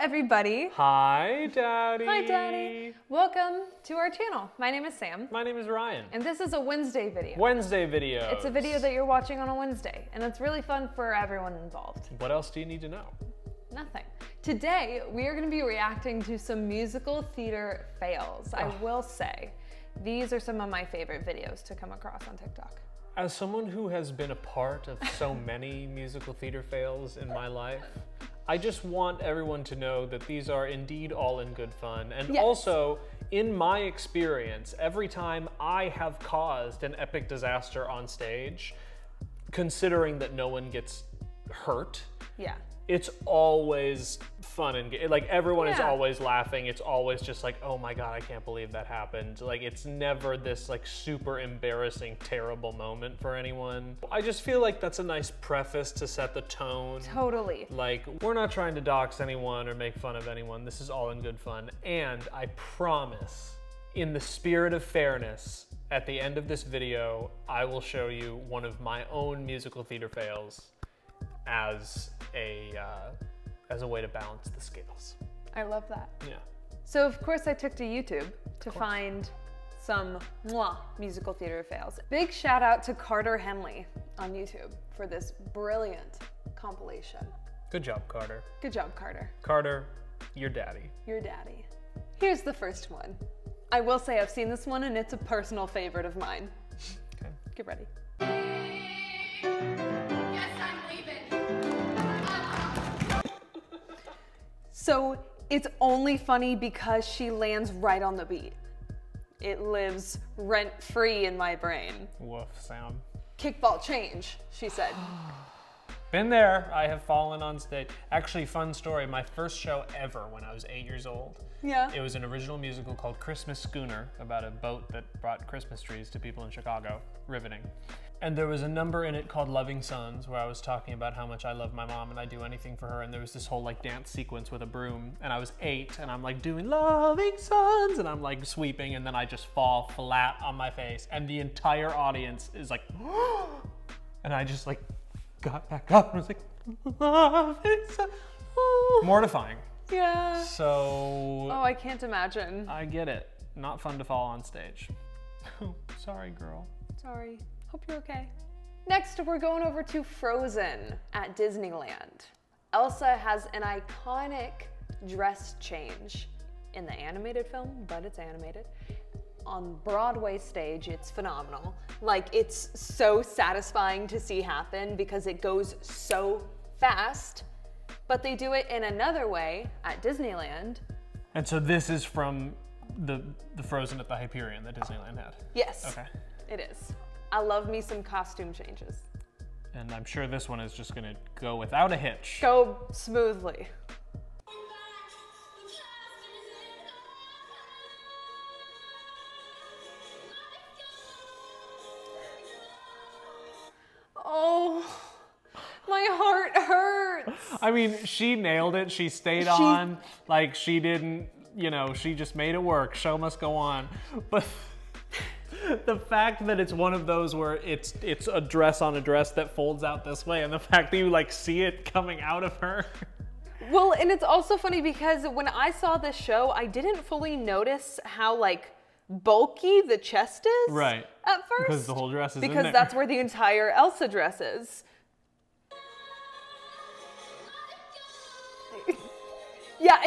everybody. Hi, Daddy. Hi, Daddy. Welcome to our channel. My name is Sam. My name is Ryan. And this is a Wednesday video. Wednesday video. It's a video that you're watching on a Wednesday, and it's really fun for everyone involved. What else do you need to know? Nothing. Today, we are going to be reacting to some musical theater fails. I will say, these are some of my favorite videos to come across on TikTok. As someone who has been a part of so many musical theater fails in my life, I just want everyone to know that these are indeed all in good fun. And yes, also, in my experience, every time I have caused an epic disaster on stage, considering that no one gets hurt, yeah, it's always fun and like everyone is always laughing. It's always just like, oh my God, I can't believe that happened. Like it's never this like super embarrassing, terrible moment for anyone. I just feel like that's a nice preface to set the tone. Totally. Like we're not trying to dox anyone or make fun of anyone. This is all in good fun. And I promise, in the spirit of fairness, at the end of this video, I will show you one of my own musical theater fails as a way to balance the scales. I love that. Yeah. So of course I took to YouTube to find some musical theater fails. Big shout out to Carter Henley on YouTube for this brilliant compilation. Good job, Carter. Good job, Carter. Carter, your daddy. Your daddy. Here's the first one. I will say I've seen this one and it's a personal favorite of mine. Okay. Get ready. So it's only funny because she lands right on the beat. It lives rent-free in my brain. Woof, Sam. Kickball change, she said. Been there, I have fallen on stage. Actually, fun story, my first show ever when I was 8 years old. Yeah. It was an original musical called Christmas Schooner, about a boat that brought Christmas trees to people in Chicago. Riveting. And there was a number in it called Loving Sons, where I was talking about how much I love my mom and I do anything for her. And there was this whole like dance sequence with a broom. And I was 8 and I'm like doing Loving Sons and I'm like sweeping and then I just fall flat on my face. And the entire audience is like, and I just like got back up and was like, Loving Sons. Mortifying. Yeah. So. Oh, I can't imagine. I get it. Not fun to fall on stage. Sorry, girl. Sorry. Hope you're okay. Next, we're going over to Frozen at Disneyland. Elsa has an iconic dress change in the animated film, but it's animated. On Broadway stage, it's phenomenal. Like, it's so satisfying to see happen because it goes so fast, but they do it in another way at Disneyland. And so this is from the Frozen at the Hyperion that Disneyland had? Yes. Okay. It is. I love me some costume changes. And I'm sure this one is just gonna go without a hitch. Go smoothly. Oh, my heart hurts. I mean, she nailed it. She stayed on. Like she didn't, you know, she just made it work. Show must go on. But the fact that it's one of those where it's a dress on a dress that folds out this way, and the fact that you like see it coming out of her. Well, and it's also funny because when I saw this show, I didn't fully notice how like bulky the chest is. Right. At first. Because the whole dress is in there. Because that's where the entire Elsa dress is. Yeah,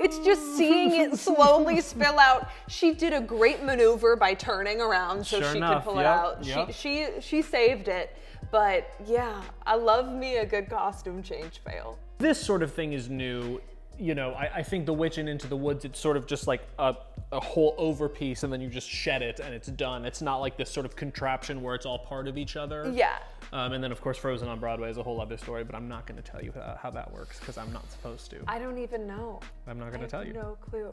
it's just seeing it slowly spill out. She did a great maneuver by turning around so she could pull it out. Yep. She saved it. But yeah, I love me a good costume change fail. This sort of thing is new. You know, I think The Witch in Into the Woods, it's sort of just like a whole overpiece and then you just shed it and it's done. It's not like this sort of contraption where it's all part of each other. Yeah. And then of course Frozen on Broadway is a whole other story, but I'm not gonna tell you how that works because I'm not supposed to. I don't even know. I'm not gonna tell you. No clue.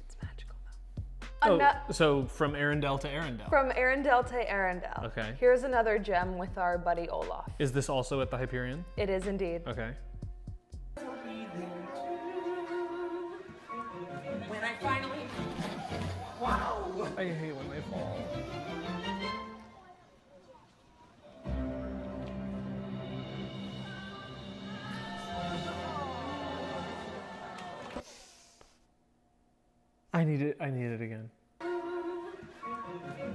It's magical though. Oh, so from Arendelle to Arendelle. From Arendelle to Arendelle. Okay. Here's another gem with our buddy Olaf. Is this also at the Hyperion? It is indeed. Okay. I finally, wow! I hate when they fall. I need it again.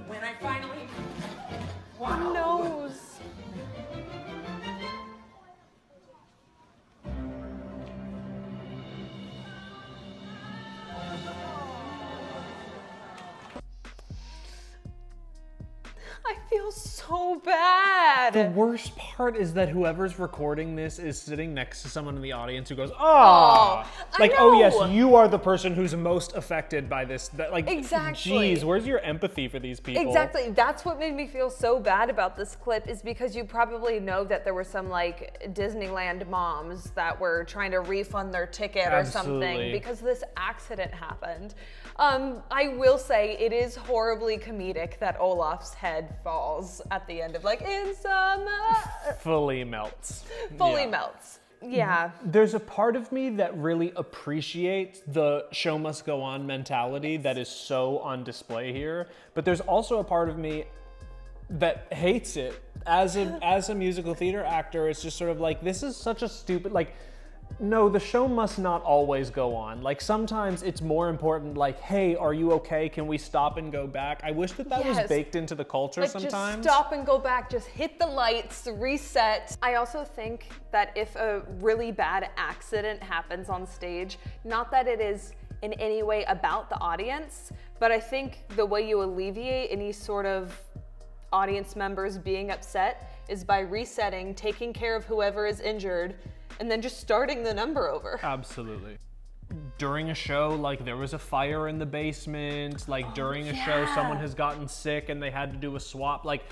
When I finally... Wow. Nose. I feel so bad. The worst part is that whoever's recording this is sitting next to someone in the audience who goes, "Oh, like, oh yes, you are the person who's most affected by this." That, like, exactly. Geez, where's your empathy for these people? Exactly. That's what made me feel so bad about this clip, is because you probably know that there were some like Disneyland moms that were trying to refund their ticket Absolutely. Or something because this accident happened. I will say it is horribly comedic that Olaf's head falls at the end of like in summer. Fully melts. Fully melts. Yeah. There's a part of me that really appreciates the show must go on mentality that is so on display here, but there's also a part of me that hates it. As a musical theater actor, it's just sort of like, this is such a stupid, like, no, the show must not always go on. Like, sometimes it's more important, like, hey, are you okay? Can we stop and go back? I wish that that was baked into the culture like, sometimes. Just stop and go back, just hit the lights, reset. I also think that if a really bad accident happens on stage, not that it is in any way about the audience, but I think the way you alleviate any sort of audience members being upset is by resetting, taking care of whoever is injured, and then just starting the number over. Absolutely. During a show, like, there was a fire in the basement, like, during a show someone has gotten sick and they had to do a swap. Like,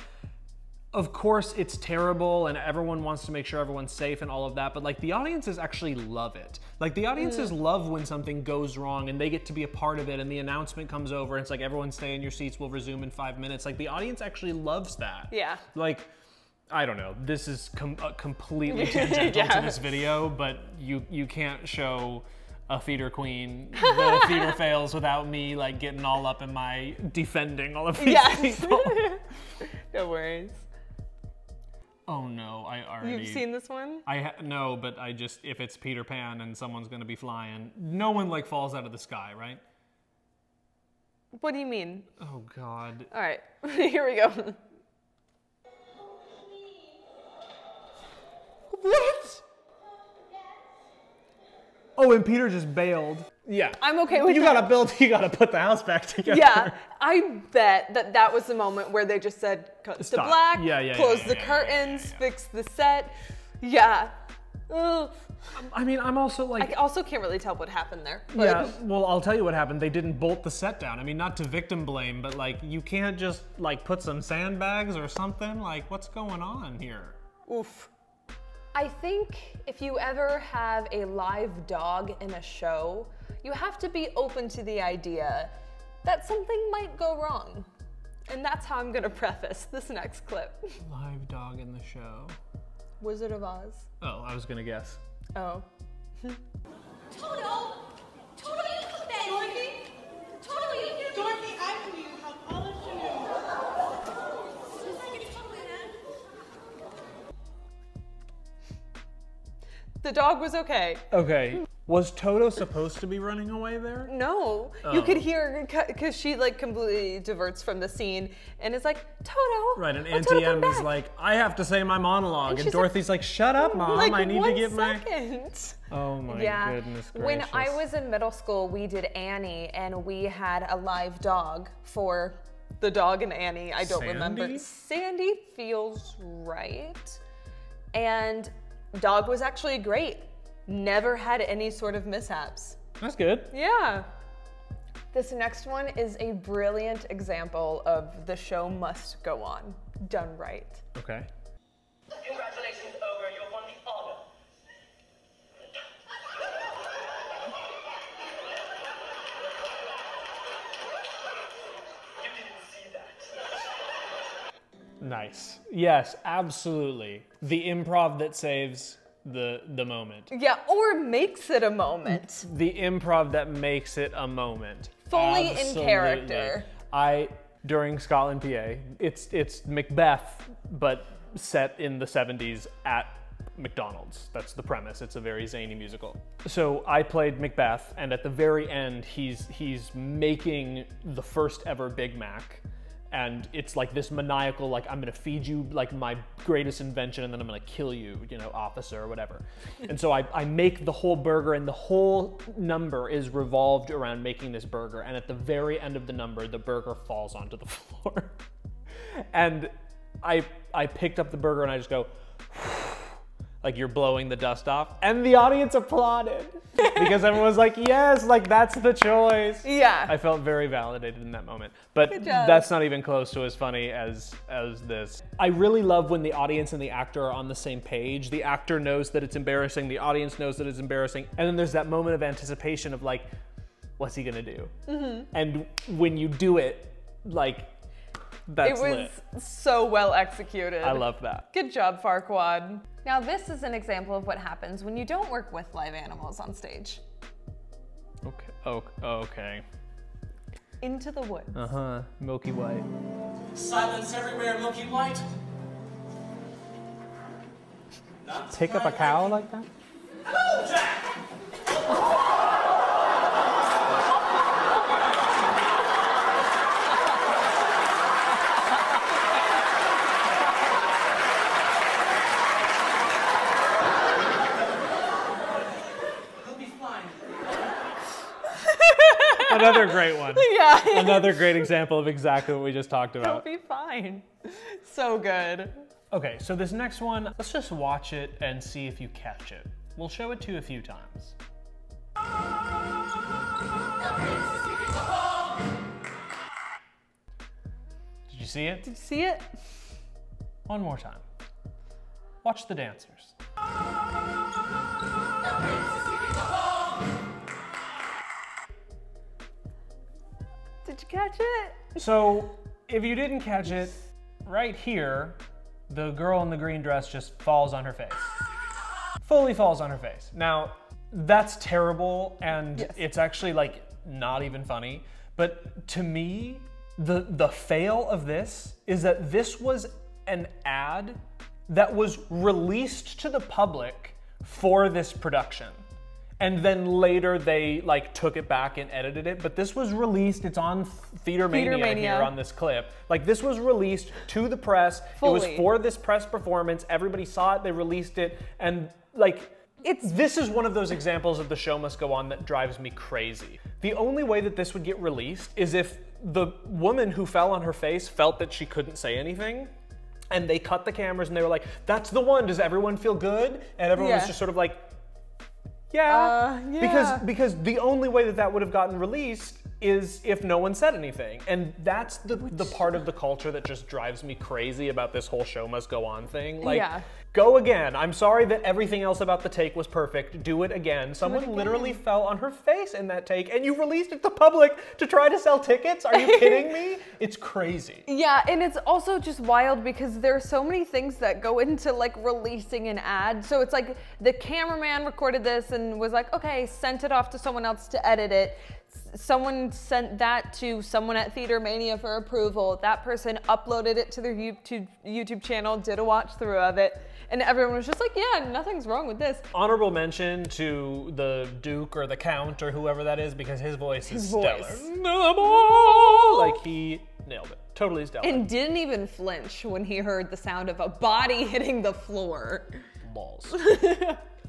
of course it's terrible and everyone wants to make sure everyone's safe and all of that, but like, the audiences actually love it. Like, the audiences love when something goes wrong and they get to be a part of it, and the announcement comes over and it's like, everyone stay in your seats, we'll resume in 5 minutes. Like, the audience actually loves that. Yeah. Like, I don't know, this is completely tangential to this video, but you can't show a theater queen that a theater fails without me like getting all up in my defending all of these people. No worries. Oh no, I already... You've seen this one? No, but I just, if it's Peter Pan and someone's gonna be flying, no one like falls out of the sky, right? What do you mean? Oh God. All right, here we go. What? Oh, and Peter just bailed. Yeah. I'm okay with that. You gotta put the house back together. Yeah, I bet that that was the moment where they just said, cut to black, close the curtains, fix the set. Yeah. Ugh. I mean, I'm also like... I also can't really tell what happened there. But. Yeah, well, I'll tell you what happened. They didn't bolt the set down. I mean, not to victim blame, but like, you can't just like put some sandbags or something? Like, what's going on here? Oof. I think if you ever have a live dog in a show, you have to be open to the idea that something might go wrong. And that's how I'm gonna preface this next clip. Live dog in the show. Wizard of Oz. Oh, I was gonna guess. Oh. Toto! Toto, you look bad! Dorothy? Toto, you look bad! Dorothy, I knew you have all the shoes. The dog was okay. Okay. Was Toto supposed to be running away there? No. Oh. You could hear, because she like completely diverts from the scene and is like, Toto. Right, and Auntie Em is like, I have to say my monologue. And Dorothy's like, shut up, Mom. Like, I need to get my... Oh my goodness gracious. When I was in middle school, we did Annie, and we had a live dog for the dog and Annie. I don't remember. Sandy feels right. And dog was actually great. Never had any sort of mishaps. That's good. Yeah. This next one is a brilliant example of the show must go on, done right. Okay. Congratulations, Ogre, you won the honor. You didn't see that. Nice. Yes, absolutely. The improv that saves the moment. Yeah, or makes it a moment. The improv that makes it a moment. Fully in character. During Scotland PA, it's Macbeth, but set in the 70s at McDonald's. That's the premise. It's a very zany musical. So I played Macbeth, and at the very end, he's making the first ever Big Mac, and it's like this maniacal, like, I'm gonna feed you like my greatest invention, and then I'm gonna kill you, you know, officer or whatever. And so I make the whole burger, and the whole number is revolved around making this burger. And at the very end of the number, the burger falls onto the floor. And I picked up the burger and I just go, like, you're blowing the dust off. And the audience applauded because everyone was like, yes, like, that's the choice. Yeah. I felt very validated in that moment. But that's not even close to as funny as this. I really love when the audience and the actor are on the same page. The actor knows that it's embarrassing. The audience knows that it's embarrassing. And then there's that moment of anticipation of like, what's he gonna do? Mm-hmm. And when you do it, like, that's lit. So well executed. I love that. Good job, Farquad. Now this is an example of what happens when you don't work with live animals on stage. Okay. Oh, okay. Into the Woods. Uh-huh. Milky White. Silence everywhere, Milky White. Not pick up a cow like that? Hello, Jack! Another great one. Yeah. Another great example of exactly what we just talked about. It'll be fine. So good. Okay, so this next one, let's just watch it and see if you catch it. We'll show it to you a few times. Did you see it? Did you see it? One more time. Watch the dancers. Did you catch it? So, if you didn't catch it, right here, the girl in the green dress just falls on her face. Fully falls on her face. Now, that's terrible, and yes, it's actually like not even funny, but to me, the fail of this is that this was an ad that was released to the public for this production. And then later they like took it back and edited it, but this was released, it's on Theater Mania here on this clip. Like, this was released to the press, fully. It was for this press performance, everybody saw it, they released it, and like, this is one of those examples of The Show Must Go On that drives me crazy. The only way that this would get released is if the woman who fell on her face felt that she couldn't say anything, and they cut the cameras and they were like, that's the one, does everyone feel good? And everyone was just sort of like, yeah, yeah. Because the only way that that would have gotten released is if no one said anything. And that's the part of the culture that just drives me crazy about this whole Show Must Go On thing. Like, go again. I'm sorry that everything else about the take was perfect. Do it again. Someone literally fell on her face in that take, and you released it to public to try to sell tickets? Are you kidding me? It's crazy. Yeah, and it's also just wild because there are so many things that go into like releasing an ad. So it's like the cameraman recorded this and was like, okay, sent it off to someone else to edit it. Someone sent that to someone at Theater Mania for approval. That person uploaded it to their YouTube channel, did a watch through of it, and everyone was just like, yeah, nothing's wrong with this. Honorable mention to the Duke or the Count or whoever that is, because his voice is stellar. Like, he nailed it. Totally stellar. And didn't even flinch when he heard the sound of a body hitting the floor. Balls.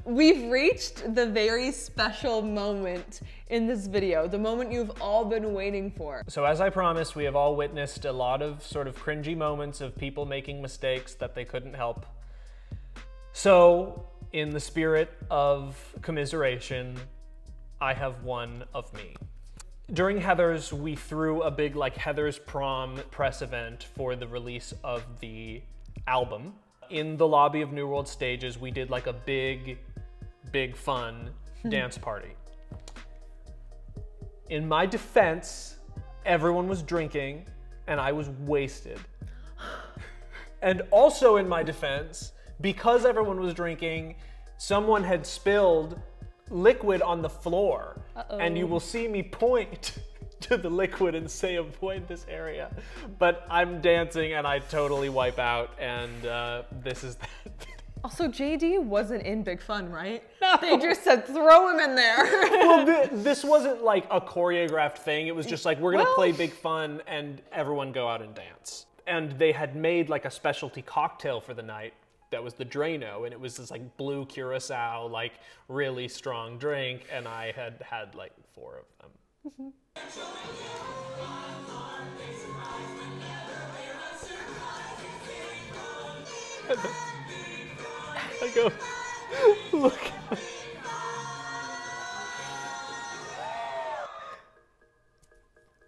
We've reached the very special moment in this video, the moment you've all been waiting for. So as I promised, we have all witnessed a lot of sort of cringy moments of people making mistakes that they couldn't help. So in the spirit of commiseration, I have one of me. During Heathers, we threw a big like Heathers prom press event for the release of the album. In the lobby of New World Stages, we did like a big fun dance party. In my defense, everyone was drinking and I was wasted. And also in my defense, because everyone was drinking, someone had spilled liquid on the floor. Uh-oh. And you will see me point to the liquid and say, avoid this area. But I'm dancing and I totally wipe out, and this is that video. Also, JD wasn't in Big Fun, right? No. They just said, throw him in there. Well, this wasn't like a choreographed thing. It was just like, we're going to play Big Fun and everyone go out and dance. And they had made like a specialty cocktail for the night that was the Drano. And it was this like blue curacao, like really strong drink. And I had had like 4 of them. I go, look.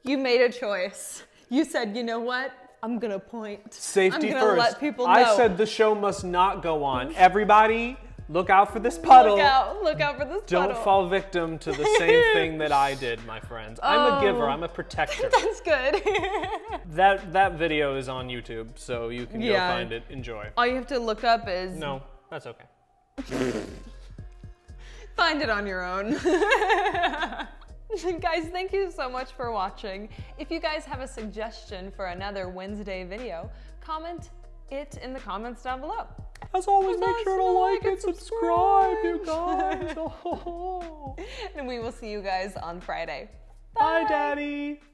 You made a choice. You said, you know what? I'm gonna point. Safety first. I'm gonna let people know. I said the show must not go on. Everybody, look out for this puddle. Look out for this puddle. Don't fall victim to the same thing that I did, my friends. I'm a giver, I'm a protector. That's good. That video is on YouTube, so you can go find it, enjoy. All you have to look up is... No, that's okay. Find it on your own. Guys, thank you so much for watching. If you guys have a suggestion for another Wednesday video, comment it in the comments down below. As always, make sure to like and subscribe, you guys. Oh. And we will see you guys on Friday. Bye, Daddy.